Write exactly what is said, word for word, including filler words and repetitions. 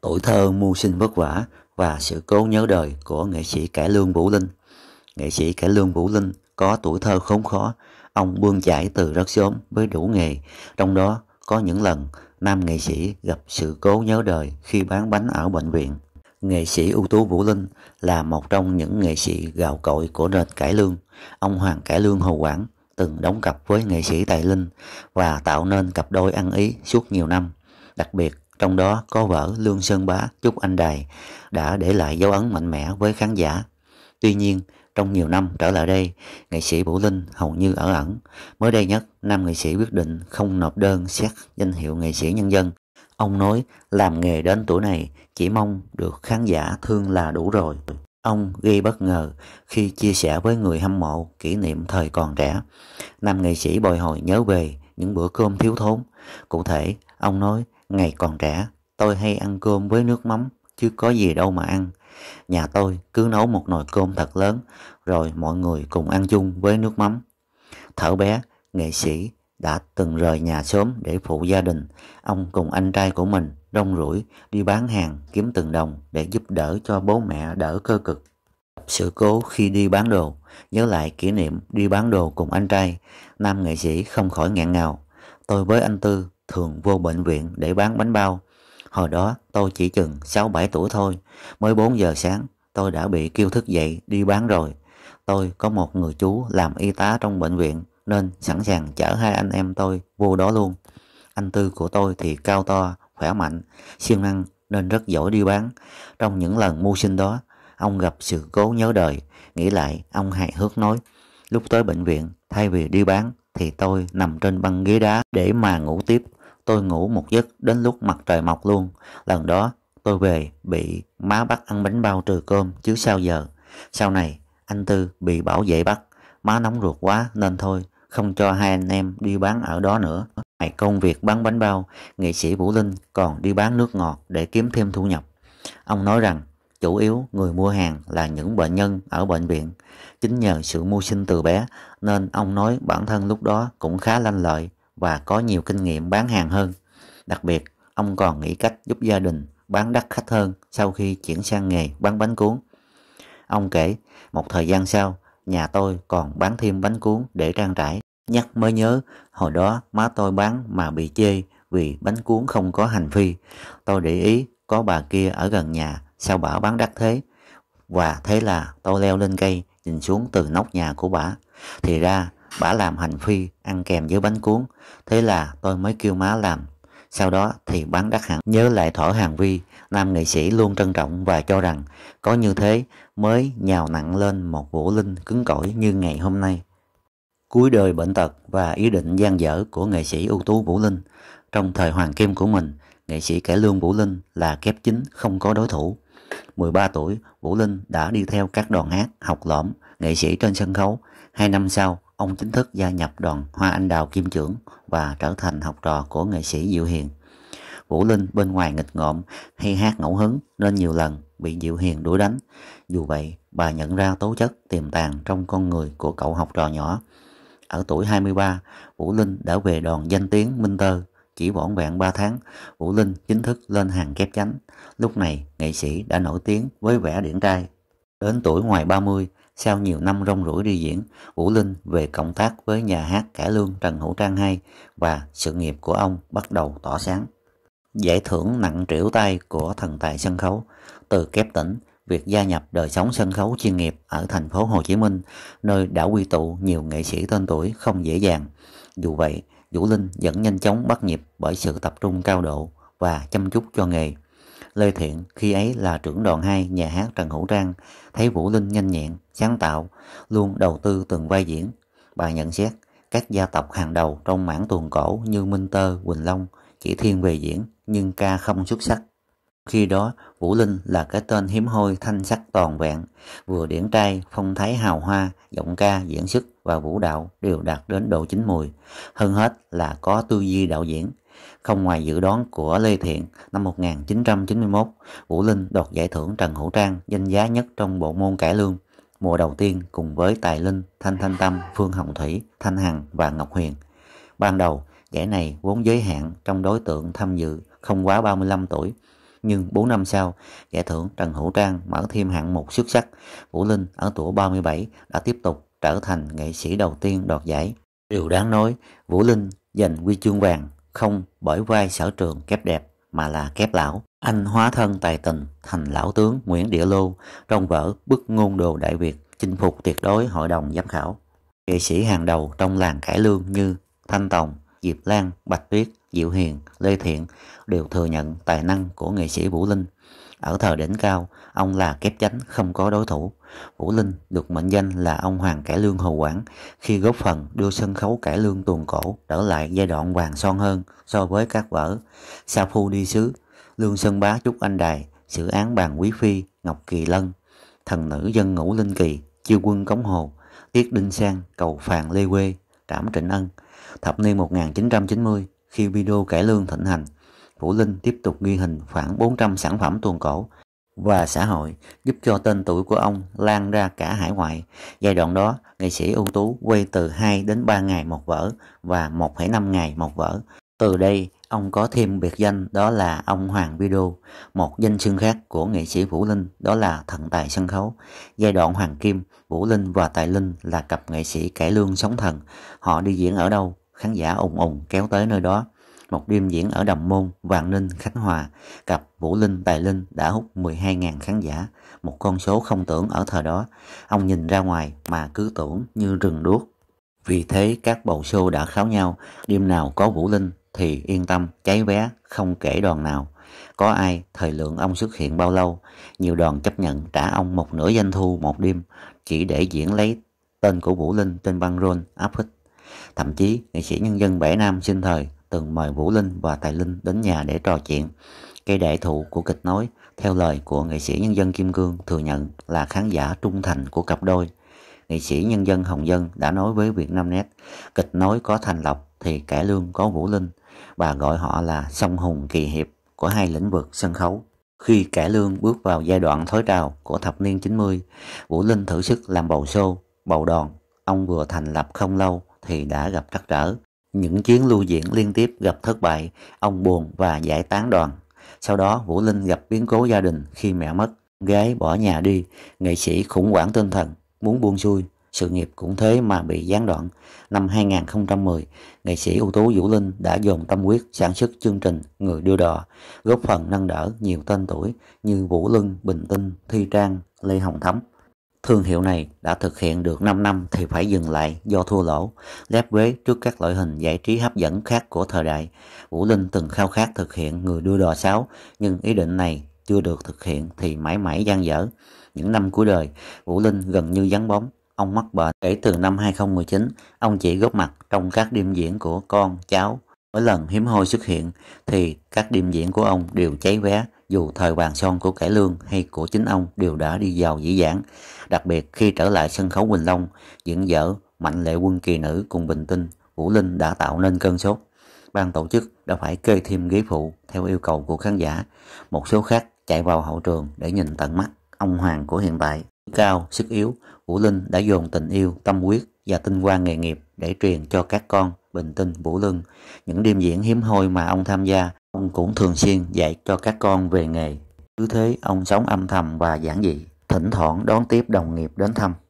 Tuổi thơ mưu sinh vất vả và sự cố nhớ đời của nghệ sĩ cải lương Vũ Linh. Nghệ sĩ cải lương Vũ Linh có tuổi thơ khốn khó, ông bươn chải từ rất sớm với đủ nghề, trong đó có những lần nam nghệ sĩ gặp sự cố nhớ đời khi bán bánh ở bệnh viện. Nghệ sĩ ưu tú Vũ Linh là một trong những nghệ sĩ gạo cội của nền cải lương. Ông Hoàng Cải Lương Hồ Quảng từng đóng cặp với nghệ sĩ Tài Linh và tạo nên cặp đôi ăn ý suốt nhiều năm. Đặc biệt trong đó có vở Lương Sơn Bá Chúc Anh Đài đã để lại dấu ấn mạnh mẽ với khán giả. Tuy nhiên, trong nhiều năm trở lại đây, nghệ sĩ Vũ Linh hầu như ở ẩn. Mới đây nhất, nam nghệ sĩ quyết định không nộp đơn xét danh hiệu nghệ sĩ nhân dân. Ông nói làm nghề đến tuổi này chỉ mong được khán giả thương là đủ rồi. Ông gây bất ngờ khi chia sẻ với người hâm mộ kỷ niệm thời còn trẻ. Nam nghệ sĩ bồi hồi nhớ về những bữa cơm thiếu thốn. Cụ thể, ông nói ngày còn trẻ tôi hay ăn cơm với nước mắm chứ có gì đâu mà ăn. Nhà tôi cứ nấu một nồi cơm thật lớn rồi mọi người cùng ăn chung với nước mắm. Thở bé, nghệ sĩ đã từng rời nhà sớm để phụ gia đình. Ông cùng anh trai của mình rong ruổi đi bán hàng kiếm từng đồng để giúp đỡ cho bố mẹ đỡ cơ cực. Sự cố khi đi bán đồ, nhớ lại kỷ niệm đi bán đồ cùng anh trai, nam nghệ sĩ không khỏi nghẹn ngào. Tôi với anh Tư thường vô bệnh viện để bán bánh bao. Hồi đó tôi chỉ chừng sáu bảy tuổi thôi, mới bốn giờ sáng tôi đã bị kêu thức dậy đi bán rồi. Tôi có một người chú làm y tá trong bệnh viện nên sẵn sàng chở hai anh em tôi vô đó luôn. Anh Tư của tôi thì cao to, khỏe mạnh, siêng năng nên rất giỏi đi bán. Trong những lần mưu sinh đó, ông gặp sự cố nhớ đời, nghĩ lại ông hài hước nói, lúc tới bệnh viện thay vì đi bán thì tôi nằm trên băng ghế đá để mà ngủ tiếp. Tôi ngủ một giấc đến lúc mặt trời mọc luôn. Lần đó tôi về bị má bắt ăn bánh bao trừ cơm chứ sao giờ. Sau này anh Tư bị bảo vệ bắt, má nóng ruột quá nên thôi, không cho hai anh em đi bán ở đó nữa. Ngoài công việc bán bánh bao, nghệ sĩ Vũ Linh còn đi bán nước ngọt để kiếm thêm thu nhập. Ông nói rằng chủ yếu người mua hàng là những bệnh nhân ở bệnh viện. Chính nhờ sự mưu sinh từ bé nên ông nói bản thân lúc đó cũng khá lanh lợi và có nhiều kinh nghiệm bán hàng hơn. Đặc biệt, ông còn nghĩ cách giúp gia đình bán đắt khách hơn sau khi chuyển sang nghề bán bánh cuốn. Ông kể, một thời gian sau, nhà tôi còn bán thêm bánh cuốn để trang trải. Nhắc mới nhớ, hồi đó má tôi bán mà bị chê vì bánh cuốn không có hành phi. Tôi để ý có bà kia ở gần nhà, sao bả bán đắt thế? Và thế là tôi leo lên cây, nhìn xuống từ nóc nhà của bả. Thì ra, bả làm hành phi ăn kèm với bánh cuốn. Thế là tôi mới kêu má làm. Sau đó thì bán đắt hẳn. Nhớ lại thỏa hàng vi, nam nghệ sĩ luôn trân trọng và cho rằng có như thế mới nhào nặng lên một Vũ Linh cứng cỏi như ngày hôm nay. Cuối đời bệnh tật và ý định dang dở của nghệ sĩ ưu tú Vũ Linh. Trong thời hoàng kim của mình, nghệ sĩ cải lương Vũ Linh là kép chính không có đối thủ. mười ba tuổi, Vũ Linh đã đi theo các đoàn hát, học lõm, nghệ sĩ trên sân khấu. Hai năm sau, ông chính thức gia nhập đoàn Hoa Anh Đào Kim Chưởng và trở thành học trò của nghệ sĩ Diệu Hiền. Vũ Linh bên ngoài nghịch ngợm hay hát ngẫu hứng nên nhiều lần bị Diệu Hiền đuổi đánh. Dù vậy, bà nhận ra tố chất tiềm tàng trong con người của cậu học trò nhỏ. Ở tuổi hai mươi ba, Vũ Linh đã về đoàn danh tiếng Minh Tơ. Chỉ vỏn vẹn ba tháng, Vũ Linh chính thức lên hàng kép chánh. Lúc này, nghệ sĩ đã nổi tiếng với vẻ điển trai. Đến tuổi ngoài ba mươi, sau nhiều năm rong ruổi đi diễn, Vũ Linh về cộng tác với nhà hát cải lương Trần Hữu Trang hai và sự nghiệp của ông bắt đầu tỏa sáng. Giải thưởng nặng trĩu tay của thần tài sân khấu. Từ kép tỉnh, việc gia nhập đời sống sân khấu chuyên nghiệp ở thành phố Hồ Chí Minh, nơi đã quy tụ nhiều nghệ sĩ tên tuổi không dễ dàng. Dù vậy, Vũ Linh vẫn nhanh chóng bắt nhịp bởi sự tập trung cao độ và chăm chút cho nghề. Lê Thiện, khi ấy là trưởng đoàn hai nhà hát Trần Hữu Trang, thấy Vũ Linh nhanh nhẹn, sáng tạo, luôn đầu tư từng vai diễn. Bà nhận xét các gia tộc hàng đầu trong mảng tuồng cổ như Minh Tơ, Quỳnh Long chỉ thiên về diễn nhưng ca không xuất sắc. Khi đó, Vũ Linh là cái tên hiếm hoi thanh sắc toàn vẹn, vừa điển trai, phong thái hào hoa, giọng ca, diễn xuất và vũ đạo đều đạt đến độ chín mùi. Hơn hết là có tư duy đạo diễn. Không ngoài dự đoán của Lê Thiện, năm một nghìn chín trăm chín mươi mốt, Vũ Linh đoạt giải thưởng Trần Hữu Trang danh giá nhất trong bộ môn cải lương. Mùa đầu tiên cùng với Tài Linh, Thanh Thanh Tâm, Phương Hồng Thủy, Thanh Hằng và Ngọc Huyền. Ban đầu, giải này vốn giới hạn trong đối tượng tham dự không quá ba mươi lăm tuổi. nhưng bốn năm sau, giải thưởng Trần Hữu Trang mở thêm hạng mục xuất sắc. Vũ Linh ở tuổi ba mươi bảy đã tiếp tục trở thành nghệ sĩ đầu tiên đoạt giải. Điều đáng nói, Vũ Linh giành huy chương vàng không bởi vai sở trường kép đẹp mà là kép lão. Anh hóa thân tài tình thành lão tướng Nguyễn Địa Lô trong vở Bức Ngôn Đồ Đại Việt, chinh phục tuyệt đối hội đồng giám khảo. Nghệ sĩ hàng đầu trong làng cải lương như Thanh Tòng, Diệp Lan, Bạch Tuyết, Diệu Hiền, Lê Thiện đều thừa nhận tài năng của nghệ sĩ Vũ Linh. Ở thời đỉnh cao, ông là kép chánh không có đối thủ. Vũ Linh được mệnh danh là ông hoàng cải lương Hồ Quảng khi góp phần đưa sân khấu cải lương tuồng cổ trở lại giai đoạn vàng son hơn so với các vở Sa Phu Đi Sứ, Lương Sơn Bá Trúc Anh Đài, Xử Án Bàn Quý Phi, Ngọc Kỳ Lân, Thần Nữ Dân Ngũ Linh Kỳ, Chiêu Quân Cống Hồ, Tiết Đinh Sang, Cầu Phàn Lê Quê, Trảm Trịnh Ân. Thập niên một nghìn chín trăm chín mươi, khi video cải lương thịnh hành, Vũ Linh tiếp tục ghi hình khoảng bốn trăm sản phẩm tuồng cổ và xã hội, giúp cho tên tuổi của ông lan ra cả hải ngoại. Giai đoạn đó, nghệ sĩ ưu tú quay từ hai đến ba ngày một vở và một phẩy năm ngày một vở. Từ đây, ông có thêm biệt danh đó là ông hoàng video. Một danh xưng khác của nghệ sĩ Vũ Linh đó là thần tài sân khấu. Giai đoạn hoàng kim, Vũ Linh và Tài Linh là cặp nghệ sĩ cải lương sóng thần. Họ đi diễn ở đâu, khán giả ùng ùng kéo tới nơi đó. Một đêm diễn ở Đồng Môn, Vạn Ninh, Khánh Hòa, cặp Vũ Linh Tài Linh đã hút mười hai nghìn khán giả, một con số không tưởng ở thời đó. Ông nhìn ra ngoài mà cứ tưởng như rừng đuốc. Vì thế các bầu show đã kháo nhau, đêm nào có Vũ Linh thì yên tâm, cháy vé không kể đoàn nào. Có ai thời lượng ông xuất hiện bao lâu, nhiều đoàn chấp nhận trả ông một nửa doanh thu một đêm chỉ để diễn lấy tên của Vũ Linh trên băng rôn áp phích. Thậm chí nghệ sĩ nhân dân Bể Nam sinh thời từng mời Vũ Linh và Tài Linh đến nhà để trò chuyện. Cây đại thụ của kịch nói, theo lời của nghệ sĩ nhân dân Kim Cương thừa nhận là khán giả trung thành của cặp đôi. Nghệ sĩ nhân dân Hồng Dân đã nói với Vietnamnet, kịch nói có Thành Lộc thì cải lương có Vũ Linh, bà gọi họ là song hùng kỳ hiệp của hai lĩnh vực sân khấu. Khi cải lương bước vào giai đoạn thối trào của thập niên chín mươi, Vũ Linh thử sức làm bầu show, bầu đòn. Ông vừa thành lập không lâu thì đã gặp trắc trở. Những chuyến lưu diễn liên tiếp gặp thất bại, ông buồn và giải tán đoàn. Sau đó Vũ Linh gặp biến cố gia đình khi mẹ mất, gái bỏ nhà đi, nghệ sĩ khủng hoảng tinh thần, muốn buông xuôi, sự nghiệp cũng thế mà bị gián đoạn. Năm hai nghìn không trăm mười, nghệ sĩ ưu tú Vũ Linh đã dồn tâm huyết sản xuất chương trình Người Đưa Đò, góp phần nâng đỡ nhiều tên tuổi như Vũ Linh, Bình Tinh, Thi Trang, Lê Hồng Thấm. Thương hiệu này đã thực hiện được năm năm thì phải dừng lại do thua lỗ, lép vế trước các loại hình giải trí hấp dẫn khác của thời đại. Vũ Linh từng khao khát thực hiện Người Đưa Đò sáu, nhưng ý định này chưa được thực hiện thì mãi mãi dang dở. Những năm cuối đời, Vũ Linh gần như vắng bóng. Ông mắc bệnh. Kể từ năm hai nghìn không trăm mười chín, ông chỉ góp mặt trong các đêm diễn của con, cháu. Mỗi lần hiếm hoi xuất hiện thì các đêm diễn của ông đều cháy vé, dù thời vàng son của cải lương hay của chính ông đều đã đi vào dĩ vãng. Đặc biệt khi trở lại sân khấu Quỳnh Long, diễn dở Mạnh Lệ Quân Kỳ Nữ cùng Bình Tinh, Vũ Linh đã tạo nên cơn sốt. Ban tổ chức đã phải kê thêm ghế phụ theo yêu cầu của khán giả. Một số khác chạy vào hậu trường để nhìn tận mắt ông hoàng của hiện tại. Cao, sức yếu, Vũ Linh đã dồn tình yêu, tâm huyết và tinh hoa nghề nghiệp để truyền cho các con Bình Tinh, Vũ Linh. Những đêm diễn hiếm hoi mà ông tham gia, ông cũng thường xuyên dạy cho các con về nghề. Cứ thế, ông sống âm thầm và giản dị, thỉnh thoảng đón tiếp đồng nghiệp đến thăm.